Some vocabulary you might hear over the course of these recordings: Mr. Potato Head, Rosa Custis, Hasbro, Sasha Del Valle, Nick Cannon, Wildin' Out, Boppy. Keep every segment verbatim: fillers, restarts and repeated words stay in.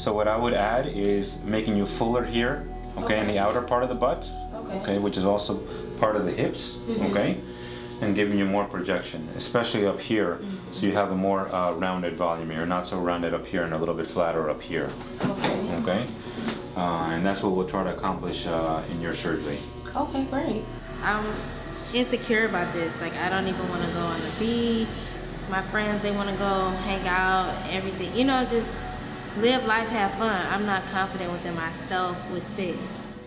So what I would add is making you fuller here, okay, okay. in the outer part of the butt, okay, okay which is also part of the hips, mm-hmm. okay, and giving you more projection, especially up here, mm-hmm. so you have a more uh, rounded volume. You're not so rounded up here and a little bit flatter up here, okay, okay? Uh, and that's what we'll try to accomplish uh, in your surgery. Okay, great. I'm insecure about this. Like, I don't even want to go on the beach. My friends, they want to go hang out, everything. You know, just live life, have fun. I'm not confident within myself with this.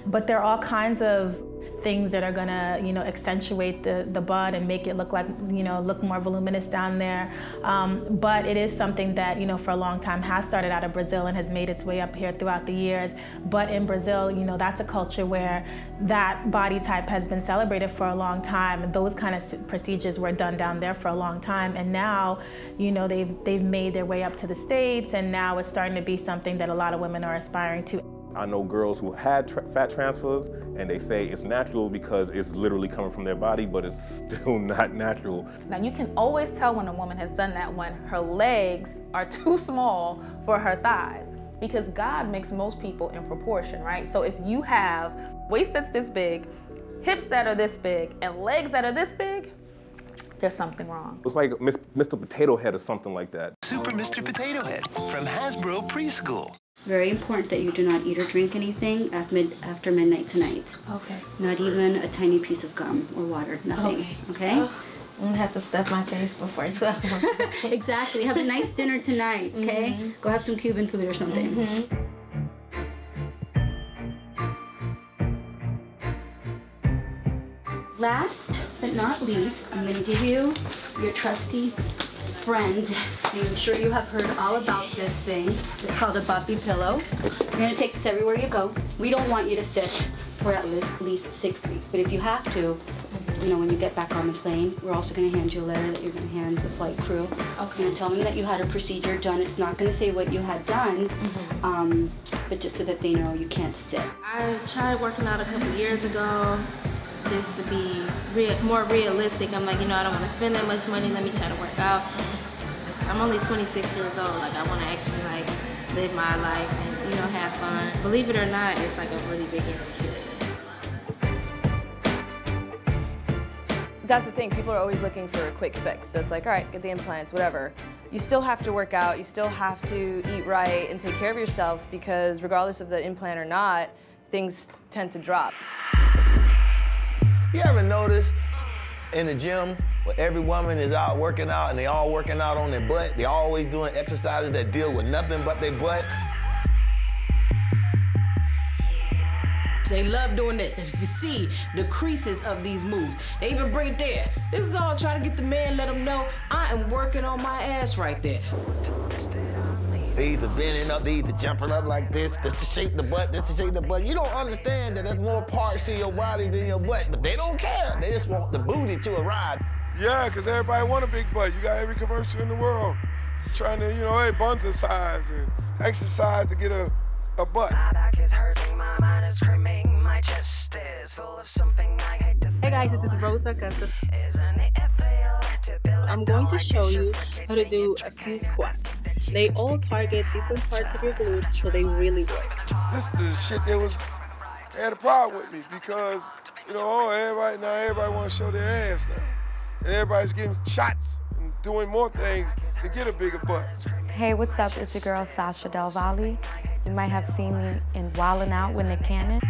But there are all kinds of things that are gonna, you know, accentuate the, the butt and make it look like, you know, look more voluminous down there. Um, but it is something that, you know, for a long time has started out of Brazil and has made its way up here throughout the years. But in Brazil, you know, that's a culture where that body type has been celebrated for a long time. Those kind of procedures were done down there for a long time. And now, you know, they've, they've made their way up to the States, and now it's starting to be something that a lot of women are aspiring to. I know girls who had tra fat transfers, and they say it's natural because it's literally coming from their body, but it's still not natural. Now, you can always tell when a woman has done that when her legs are too small for her thighs, because God makes most people in proportion, right? So if you have waist that's this big, hips that are this big, and legs that are this big, there's something wrong. It's like Mister Potato Head or something like that. Super Mister Potato Head from Hasbro Preschool. Very important that you do not eat or drink anything after, mid after midnight tonight. Okay. Not even a tiny piece of gum or water, nothing. Okay? Okay? Oh, I'm going to have to stuff my face before twelve. Exactly. Have a nice dinner tonight, okay? Mm-hmm. Go have some Cuban food or something. Mm-hmm. Last but not least, I'm going to give you your trusty friend. I'm sure you have heard all about this thing. It's called a boppy pillow. You're gonna take this everywhere you go. We don't want you to sit for at least six weeks, but if you have to, you know, when you get back on the plane, we're also gonna hand you a letter that you're gonna hand the flight crew. Okay. You're gonna tell them that you had a procedure done. It's not gonna say what you had done, mm-hmm. um, but just so that they know you can't sit. I tried working out a couple years ago, just to be real, more realistic. I'm like, you know, I don't want to spend that much money. Let me try to work out. I'm only twenty-six years old. Like, I want to actually, like, live my life and, you know, have fun. Believe it or not, it's like a really big insecurity. That's the thing. People are always looking for a quick fix. So it's like, all right, get the implants, whatever. You still have to work out. You still have to eat right and take care of yourself, because regardless of the implant or not, things tend to drop. You ever notice in the gym where every woman is out working out and they all working out on their butt? They always doing exercises that deal with nothing but their butt. They love doing this, and you can see the creases of these moves. They even bring it there. This is all trying to get the man, let him know I am working on my ass right there. They either bending up, they either jumping up like this, that's to shake the butt, that's to shake the butt. You don't understand that there's more parts to your body than your butt, but they don't care. They just want the booty to arrive. Yeah, because everybody want a big butt. You got every commercial in the world trying to, you know, hey, buns and size and exercise to get a, a butt. My back is hurting, my mind is screaming, my chest is full of something I hate to feel. Hey guys, this is Rosa Custis. I'm going to show you how to do a few squats. They all target different parts of your glutes, so they really work. This is the shit that was, they had a problem with me, because, you know, oh, everybody, now everybody wants to show their ass now. And everybody's getting shots and doing more things to get a bigger butt. Hey, what's up? It's your girl, Sasha Del Valle. You might have seen me in Wildin' Out with Nick Cannon.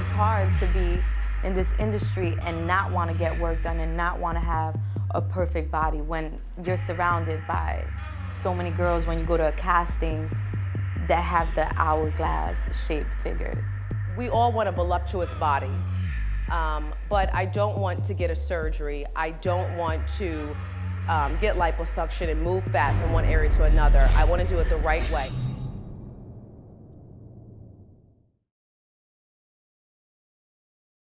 It's hard to be in this industry and not want to get work done and not want to have a perfect body when you're surrounded by so many girls when you go to a casting that have the hourglass shaped figure. We all want a voluptuous body, um, but I don't want to get a surgery. I don't want to um, get liposuction and move fat from one area to another. I want to do it the right way.